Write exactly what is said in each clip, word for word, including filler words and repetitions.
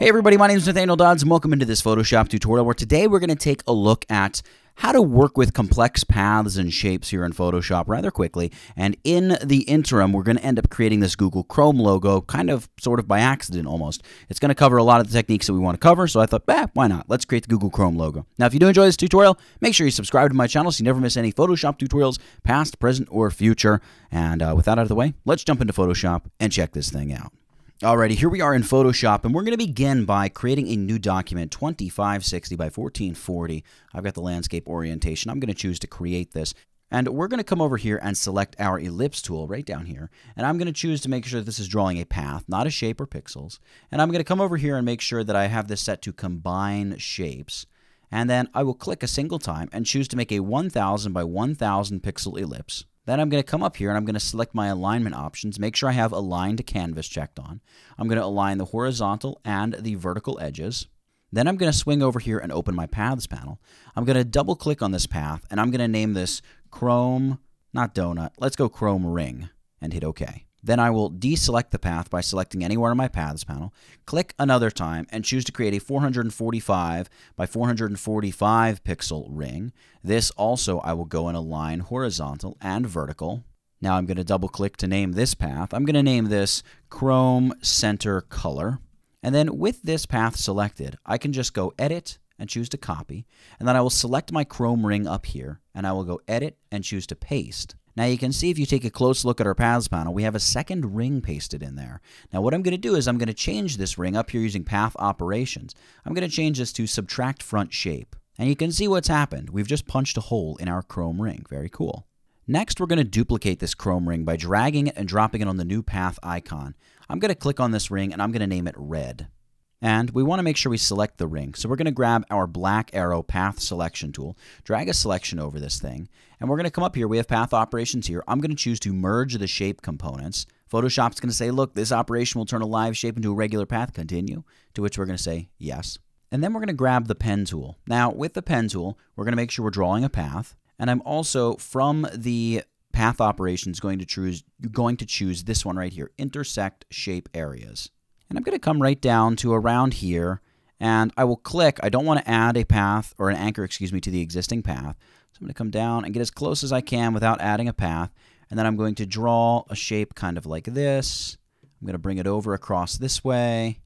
Hey everybody, my name is Nathaniel Dodson. Welcome into this Photoshop tutorial where today we're going to take a look at how to work with complex paths and shapes here in Photoshop rather quickly. And in the interim, we're going to end up creating this Google Chrome logo kind of sort of by accident almost. It's going to cover a lot of the techniques that we want to cover, so I thought, bah, why not? Let's create the Google Chrome logo. Now, if you do enjoy this tutorial, make sure you subscribe to my channel so you never miss any Photoshop tutorials, past, present, or future. And uh, with that out of the way, let's jump into Photoshop and check this thing out. Alrighty, here we are in Photoshop, and we're going to begin by creating a new document, twenty-five sixty by fourteen forty. I've got the landscape orientation. I'm going to choose to create this. And we're going to come over here and select our ellipse tool right down here. And I'm going to choose to make sure that this is drawing a path, not a shape or pixels. And I'm going to come over here and make sure that I have this set to combine shapes. And then I will click a single time and choose to make a one thousand by one thousand pixel ellipse. Then I'm going to come up here and I'm going to select my alignment options, make sure I have align to canvas checked on. I'm going to align the horizontal and the vertical edges. Then I'm going to swing over here and open my Paths panel. I'm going to double click on this path and I'm going to name this Chrome, not donut, let's go Chrome ring and hit OK. Then I will deselect the path by selecting anywhere on my Paths panel, click another time, and choose to create a four forty-five by four forty-five pixel ring. This also I will go and align horizontal and vertical. Now I'm going to double click to name this path. I'm going to name this Chrome Center Color. And then with this path selected, I can just go Edit and choose to copy. And then I will select my Chrome ring up here, and I will go Edit and choose to paste. Now you can see if you take a close look at our Paths panel, we have a second ring pasted in there. Now what I'm going to do is I'm going to change this ring up here using Path Operations. I'm going to change this to Subtract Front Shape. And you can see what's happened. We've just punched a hole in our Chrome ring. Very cool. Next, we're going to duplicate this Chrome ring by dragging it and dropping it on the new path icon. I'm going to click on this ring and I'm going to name it Red. And we want to make sure we select the ring. So we're going to grab our black arrow Path Selection tool, drag a selection over this thing, and we're going to come up here. We have Path Operations here. I'm going to choose to merge the shape components. Photoshop's going to say, look, this operation will turn a live shape into a regular path. Continue, to which we're going to say yes. And then we're going to grab the Pen tool. Now, with the Pen tool, we're going to make sure we're drawing a path. And I'm also, from the Path Operations, going to choose, going to choose this one right here, Intersect Shape Areas. And I'm going to come right down to around here, and I will click. I don't want to add a path or an anchor, excuse me, to the existing path. So I'm going to come down and get as close as I can without adding a path. And then I'm going to draw a shape kind of like this. I'm going to bring it over across this way.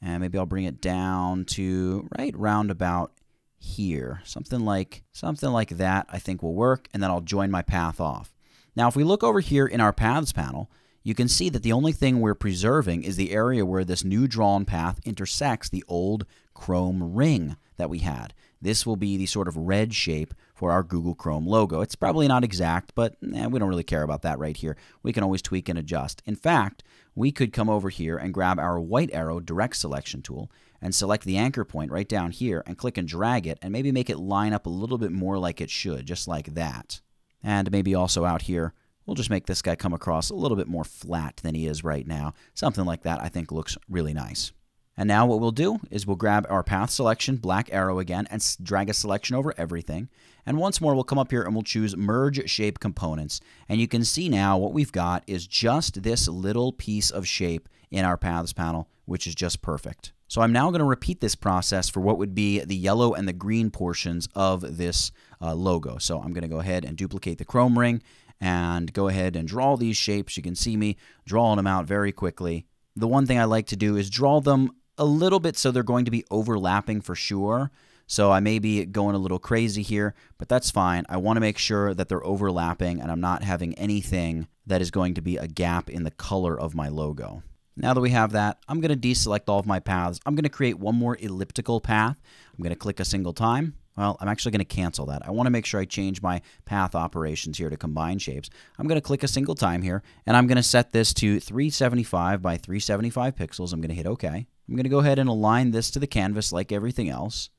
And maybe I'll bring it down to right round about here. Something like, something like that I think will work. And then I'll join my path off. Now, if we look over here in our Paths panel, you can see that the only thing we're preserving is the area where this new drawn path intersects the old Chrome ring that we had. This will be the sort of red shape for our Google Chrome logo. It's probably not exact, but eh, we don't really care about that right here. We can always tweak and adjust. In fact, we could come over here and grab our white arrow Direct Selection tool and select the anchor point right down here and click and drag it and maybe make it line up a little bit more like it should, just like that. And maybe also out here, we'll just make this guy come across a little bit more flat than he is right now. Something like that I think looks really nice. And now what we'll do is we'll grab our Path Selection, black arrow again, and drag a selection over everything. And once more, we'll come up here and we'll choose Merge Shape Components. And you can see now what we've got is just this little piece of shape in our Paths panel, which is just perfect. So I'm now going to repeat this process for what would be the yellow and the green portions of this uh, logo. So I'm going to go ahead and duplicate the Chrome ring and go ahead and draw these shapes. You can see me drawing them out very quickly. The one thing I like to do is draw them a little bit so they're going to be overlapping for sure. So I may be going a little crazy here, but that's fine. I want to make sure that they're overlapping and I'm not having anything that is going to be a gap in the color of my logo. Now that we have that, I'm going to deselect all of my paths. I'm going to create one more elliptical path. I'm going to click a single time. Well, I'm actually going to cancel that. I want to make sure I change my Path Operations here to Combine Shapes. I'm going to click a single time here, and I'm going to set this to three seventy-five by three seventy-five pixels. I'm going to hit OK. I'm going to go ahead and align this to the canvas like everything else,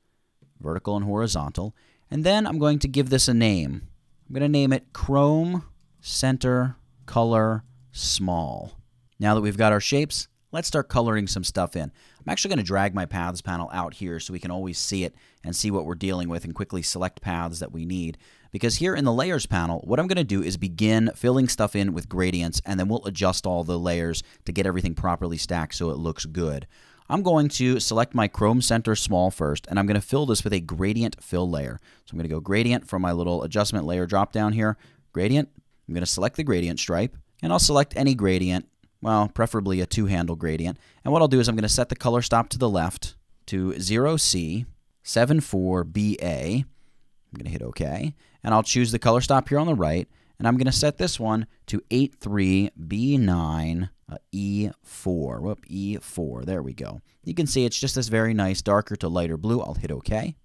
vertical and horizontal. And then I'm going to give this a name. I'm going to name it Chrome Center Color Small. Now that we've got our shapes, let's start coloring some stuff in. I'm actually going to drag my Paths panel out here so we can always see it and see what we're dealing with and quickly select paths that we need. Because here in the Layers panel, what I'm going to do is begin filling stuff in with gradients, and then we'll adjust all the layers to get everything properly stacked so it looks good. I'm going to select my Chrome Center Small first, and I'm going to fill this with a gradient fill layer. So I'm going to go gradient from my little adjustment layer drop down here. Gradient. I'm going to select the gradient stripe, and I'll select any gradient, well, preferably a two-handle gradient. And what I'll do is I'm going to set the color stop to the left to zero C seven four B A. I'm going to hit OK, and I'll choose the color stop here on the right, and I'm going to set this one to eight three B nine E four. Whoop, E four. There we go. You can see it's just this very nice darker to lighter blue. I'll hit OK.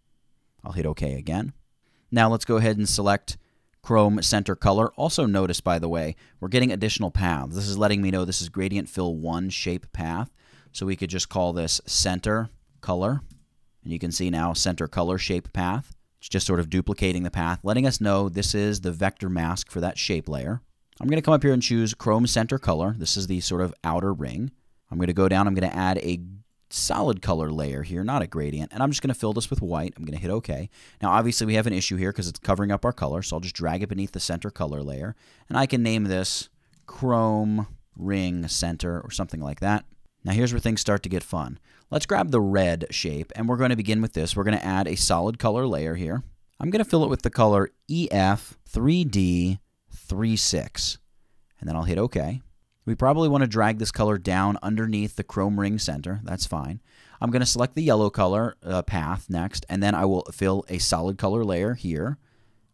I'll hit OK again. Now let's go ahead and select Chrome Center Color. Also notice, by the way, we're getting additional paths. This is letting me know this is Gradient Fill one Shape Path. So we could just call this Center Color, and you can see now Center Color Shape Path. Just sort of duplicating the path, letting us know this is the vector mask for that shape layer. I'm going to come up here and choose Chrome Center Color. This is the sort of outer ring. I'm going to go down. I'm going to add a solid color layer here, not a gradient, and I'm just going to fill this with white. I'm going to hit OK. Now, obviously, we have an issue here because it's covering up our color, so I'll just drag it beneath the center color layer, and I can name this Chrome Ring Center or something like that. Now, here's where things start to get fun. Let's grab the red shape, and we're going to begin with this. We're going to add a solid color layer here. I'm going to fill it with the color E F three D three six, and then I'll hit OK. We probably want to drag this color down underneath the Chrome Ring Center. That's fine. I'm going to select the yellow color uh, path next, and then I will fill a solid color layer here.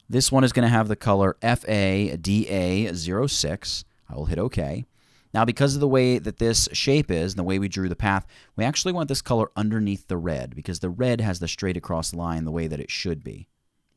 This one is going to have the color F A D A zero six. I will hit OK. Now, because of the way that this shape is and the way we drew the path, we actually want this color underneath the red because the red has the straight across line the way that it should be.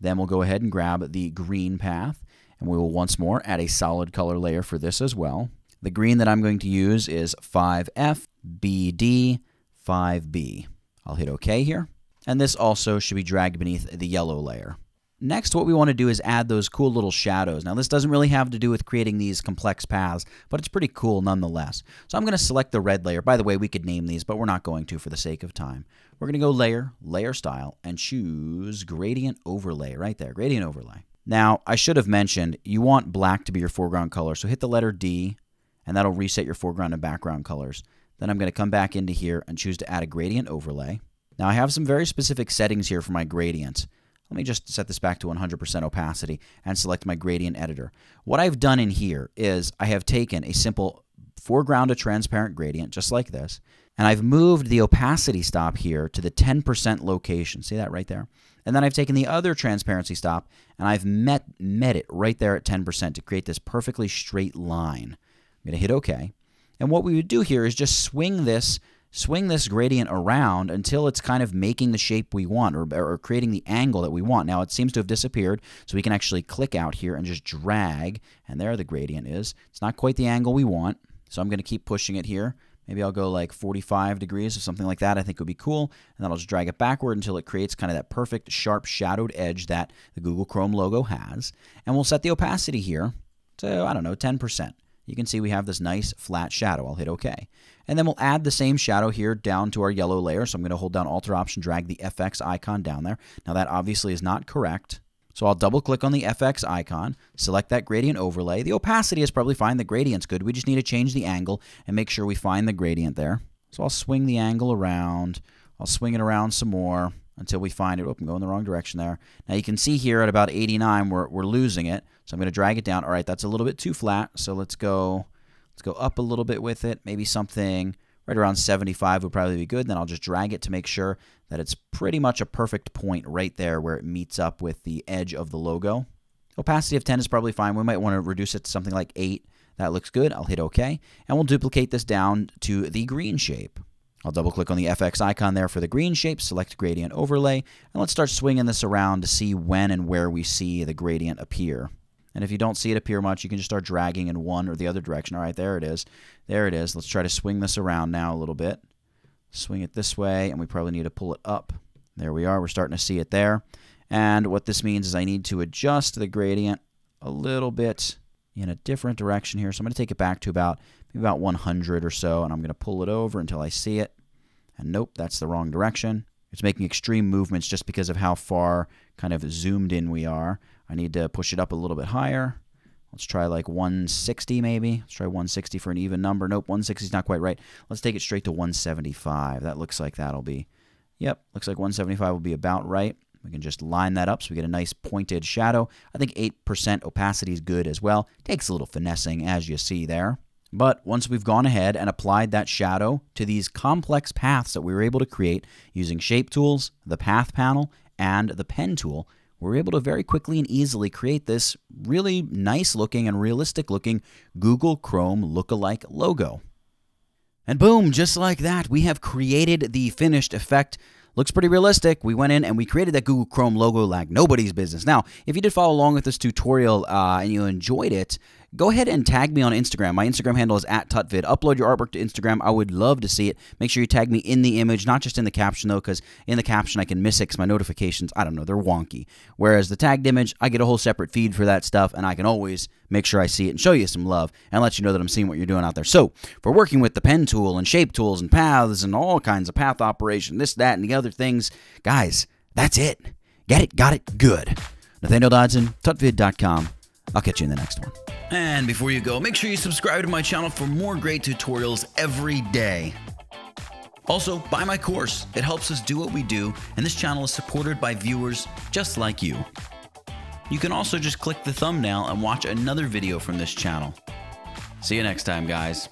Then we'll go ahead and grab the green path, and we will once more add a solid color layer for this as well. The green that I'm going to use is five F B D five B. I'll hit OK here, and this also should be dragged beneath the yellow layer. Next, what we want to do is add those cool little shadows. Now, this doesn't really have to do with creating these complex paths, but it's pretty cool nonetheless. So I'm going to select the red layer. By the way, we could name these, but we're not going to for the sake of time. We're going to go Layer, Layer Style, and choose Gradient Overlay right there, Gradient Overlay. Now, I should have mentioned you want black to be your foreground color, so hit the letter D, and that'll reset your foreground and background colors. Then I'm going to come back into here and choose to add a Gradient Overlay. Now, I have some very specific settings here for my gradients. Let me just set this back to one hundred percent opacity and select my gradient editor. What I've done in here is I have taken a simple foreground to transparent gradient, just like this, and I've moved the opacity stop here to the ten percent location. See that right there? And then I've taken the other transparency stop, and I've met, met it right there at ten percent to create this perfectly straight line. I'm going to hit OK. And what we would do here is just swing this Swing this gradient around until it's kind of making the shape we want, or, or creating the angle that we want. Now, it seems to have disappeared, so we can actually click out here and just drag, and there the gradient is. It's not quite the angle we want, so I'm going to keep pushing it here. Maybe I'll go like forty-five degrees or something like that. I think would be cool, and then I'll just drag it backward until it creates kind of that perfect sharp shadowed edge that the Google Chrome logo has. And we'll set the opacity here to, I don't know, ten percent. You can see we have this nice flat shadow. I'll hit OK. And then we'll add the same shadow here down to our yellow layer. So I'm going to hold down Alt-Option, drag the F X icon down there. Now, that obviously is not correct. So I'll double-click on the F X icon, select that gradient overlay. The opacity is probably fine. The gradient's good. We just need to change the angle and make sure we find the gradient there. So I'll swing the angle around. I'll swing it around some more until we find it. Oh, I'm going the wrong direction there. Now, you can see here at about eighty-nine, we're, we're losing it. So I'm going to drag it down. All right, that's a little bit too flat. So let's go let's go up a little bit with it. Maybe something right around seventy-five would probably be good. Then I'll just drag it to make sure that it's pretty much a perfect point right there where it meets up with the edge of the logo. Opacity of ten is probably fine. We might want to reduce it to something like eight. That looks good. I'll hit OK. And we'll duplicate this down to the green shape. I'll double-click on the F X icon there for the green shape, select Gradient Overlay, and let's start swinging this around to see when and where we see the gradient appear. And if you don't see it appear much, you can just start dragging in one or the other direction. All right, there it is. There it is. Let's try to swing this around now a little bit. Swing it this way, and we probably need to pull it up. There we are. We're starting to see it there. And what this means is I need to adjust the gradient a little bit in a different direction here. So I'm going to take it back to about maybe about one hundred or so, and I'm going to pull it over until I see it. And nope, that's the wrong direction. It's making extreme movements just because of how far kind of zoomed in we are. I need to push it up a little bit higher. Let's try like one sixty maybe. Let's try one sixty for an even number. Nope, one sixty is not quite right. Let's take it straight to one seventy-five. That looks like that'll be, yep, looks like one seventy-five will be about right. We can just line that up so we get a nice pointed shadow. I think eight percent opacity is good as well. Takes a little finessing, as you see there. But once we've gone ahead and applied that shadow to these complex paths that we were able to create using shape tools, the path panel, and the pen tool, we were able to very quickly and easily create this really nice looking and realistic looking Google Chrome lookalike logo. And boom, just like that, we have created the finished effect. Looks pretty realistic. We went in and we created that Google Chrome logo like nobody's business. Now, if you did follow along with this tutorial uh, and you enjoyed it, go ahead and tag me on Instagram. My Instagram handle is at tutvid. Upload your artwork to Instagram. I would love to see it. Make sure you tag me in the image, not just in the caption, though, because in the caption I can miss it because my notifications, I don't know, they're wonky. Whereas the tagged image, I get a whole separate feed for that stuff, and I can always make sure I see it and show you some love and let you know that I'm seeing what you're doing out there. So, for working with the pen tool and shape tools and paths and all kinds of path operation, this, that, and the other things, guys, that's it. Get it, got it, good. Nathaniel Dodson, tutvid dot com. I'll catch you in the next one. And before you go, make sure you subscribe to my channel for more great tutorials every day. Also, buy my course. It helps us do what we do, and this channel is supported by viewers just like you. You can also just click the thumbnail and watch another video from this channel. See you next time, guys.